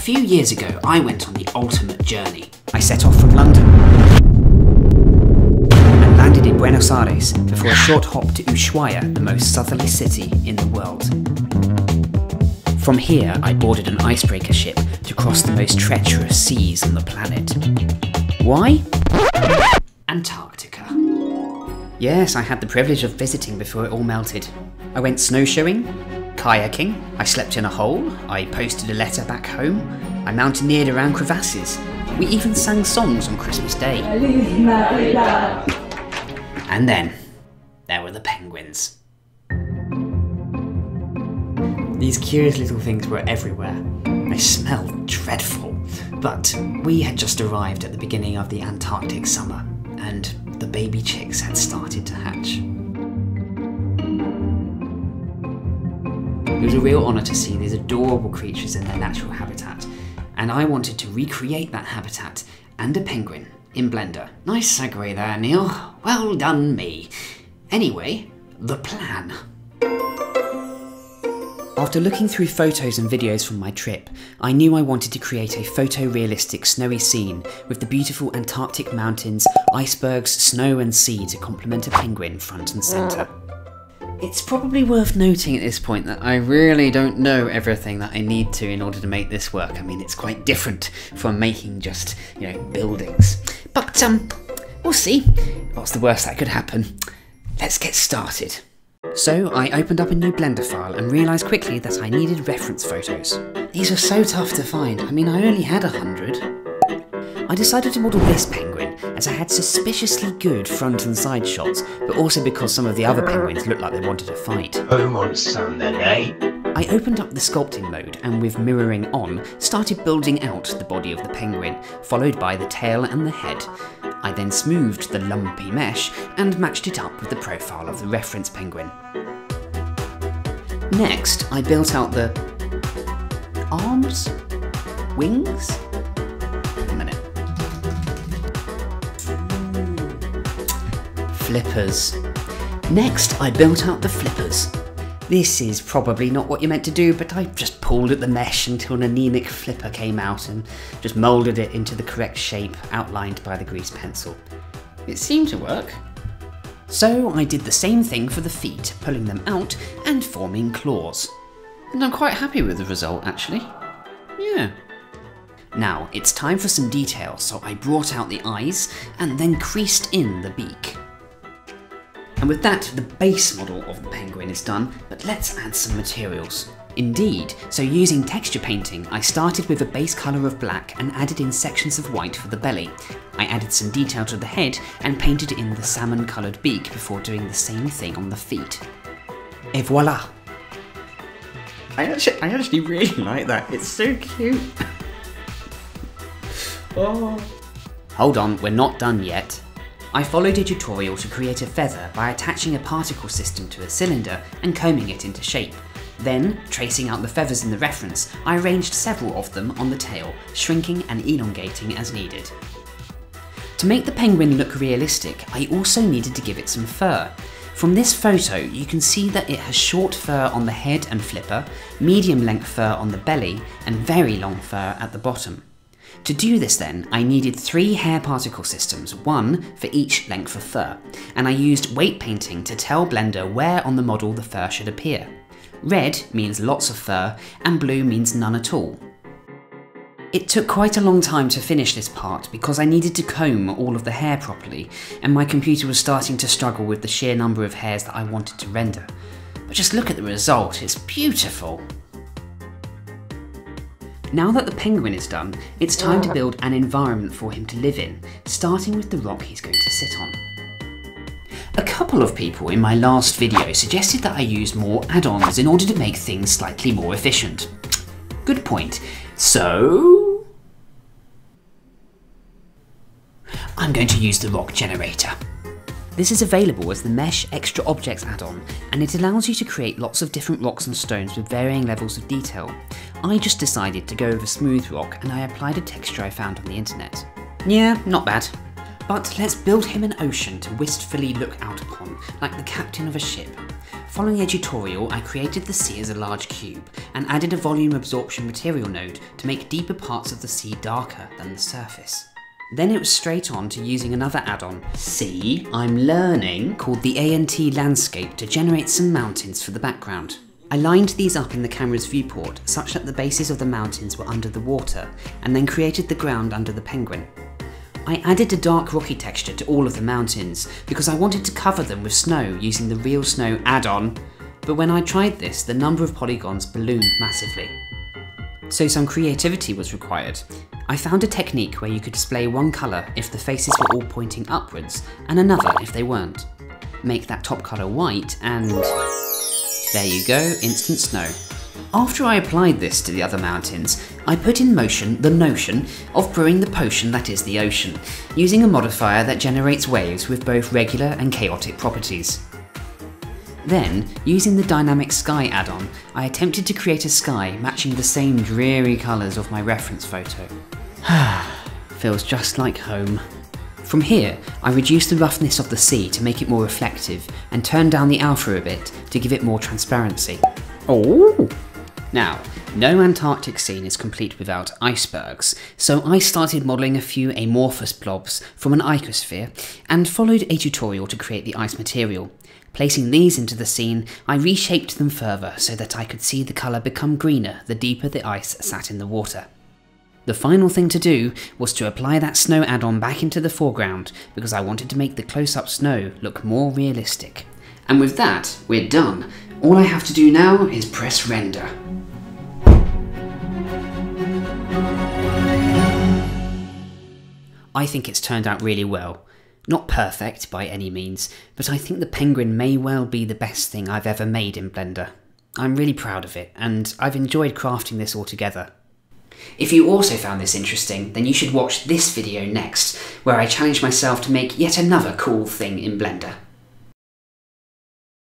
A few years ago, I went on the ultimate journey. I set off from London and landed in Buenos Aires before a short hop to Ushuaia, the most southerly city in the world. From here, I boarded an icebreaker ship to cross the most treacherous seas on the planet. Why? Antarctica. Yes, I had the privilege of visiting before it all melted. I went snowshoeing, kayaking, I slept in a hole, I posted a letter back home, I mountaineered around crevasses, we even sang songs on Christmas Day. And then, there were the penguins. These curious little things were everywhere. They smelled dreadful. But we had just arrived at the beginning of the Antarctic summer, and the baby chicks had started to hatch. It was a real honour to see these adorable creatures in their natural habitat, and I wanted to recreate that habitat and a penguin in Blender. Nice segue there, Neil. Well done, me. Anyway, the plan. After looking through photos and videos from my trip, I knew I wanted to create a photorealistic snowy scene with the beautiful Antarctic mountains, icebergs, snow and sea to complement a penguin front and centre. It's probably worth noting at this point that I really don't know everything that I need to in order to make this work. I mean, it's quite different from making just, you know, buildings. But, we'll see. What's the worst that could happen? Let's get started. So I opened up a new Blender file and realised quickly that I needed reference photos. These are so tough to find, I mean I only had 100. I decided to model this penguin as I had suspiciously good front and side shots, but also because some of the other penguins looked like they wanted to fight. Home on Sunday. I opened up the sculpting mode and with mirroring on, started building out the body of the penguin, followed by the tail and the head. I then smoothed the lumpy mesh and matched it up with the profile of the reference penguin. Next, I built out the arms? Wings? Wait a minute. Flippers. Next, I built out the flippers. This is probably not what you're meant to do, but I just pulled at the mesh until an anemic flipper came out and just moulded it into the correct shape outlined by the grease pencil. It seemed to work. So I did the same thing for the feet, pulling them out and forming claws. And I'm quite happy with the result, actually. Yeah. Now, it's time for some detail, so I brought out the eyes and then creased in the beak. And with that, the base model of the penguin is done, but let's add some materials. Indeed, so using texture painting, I started with a base colour of black and added in sections of white for the belly. I added some detail to the head and painted in the salmon coloured beak before doing the same thing on the feet. Et voila! I actually really like that, it's so cute! Oh. Hold on, we're not done yet. I followed a tutorial to create a feather by attaching a particle system to a cylinder and combing it into shape. Then, tracing out the feathers in the reference, I arranged several of them on the tail, shrinking and elongating as needed. To make the penguin look realistic, I also needed to give it some fur. From this photo, you can see that it has short fur on the head and flipper, medium length fur on the belly, and very long fur at the bottom. To do this then, I needed 3 hair particle systems, one for each length of fur, and I used weight painting to tell Blender where on the model the fur should appear. Red means lots of fur, and blue means none at all. It took quite a long time to finish this part because I needed to comb all of the hair properly, and my computer was starting to struggle with the sheer number of hairs that I wanted to render. But just look at the result, it's beautiful! Now that the penguin is done, it's time to build an environment for him to live in, starting with the rock he's going to sit on. A couple of people in my last video suggested that I use more add-ons in order to make things slightly more efficient. Good point. So, I'm going to use the rock generator. This is available as the Mesh Extra Objects add-on, and it allows you to create lots of different rocks and stones with varying levels of detail. I just decided to go with a smooth rock and I applied a texture I found on the internet. Yeah, not bad. But let's build him an ocean to wistfully look out upon, like the captain of a ship. Following a tutorial, I created the sea as a large cube and added a volume absorption material node to make deeper parts of the sea darker than the surface. Then it was straight on to using another add-on, Sea I'm Learning, called the ANT Landscape, to generate some mountains for the background. I lined these up in the camera's viewport such that the bases of the mountains were under the water, and then created the ground under the penguin. I added a dark rocky texture to all of the mountains because I wanted to cover them with snow using the Real Snow add-on, but when I tried this, the number of polygons ballooned massively. So some creativity was required. I found a technique where you could display one colour if the faces were all pointing upwards, and another if they weren't. Make that top colour white and... there you go, instant snow. After I applied this to the other mountains, I put in motion the notion of brewing the potion that is the ocean, using a modifier that generates waves with both regular and chaotic properties. Then, using the Dynamic Sky add-on, I attempted to create a sky matching the same dreary colours of my reference photo. Feels just like home. From here, I reduced the roughness of the sea to make it more reflective and turned down the alpha a bit to give it more transparency. Oh! Now, no Antarctic scene is complete without icebergs, so I started modelling a few amorphous blobs from an icosphere and followed a tutorial to create the ice material. Placing these into the scene, I reshaped them further so that I could see the colour become greener the deeper the ice sat in the water. The final thing to do was to apply that snow add-on back into the foreground because I wanted to make the close-up snow look more realistic. And with that, we're done. All I have to do now is press render. I think it's turned out really well. Not perfect by any means, but I think the penguin may well be the best thing I've ever made in Blender. I'm really proud of it, and I've enjoyed crafting this all together. If you also found this interesting, then you should watch this video next, where I challenge myself to make yet another cool thing in Blender.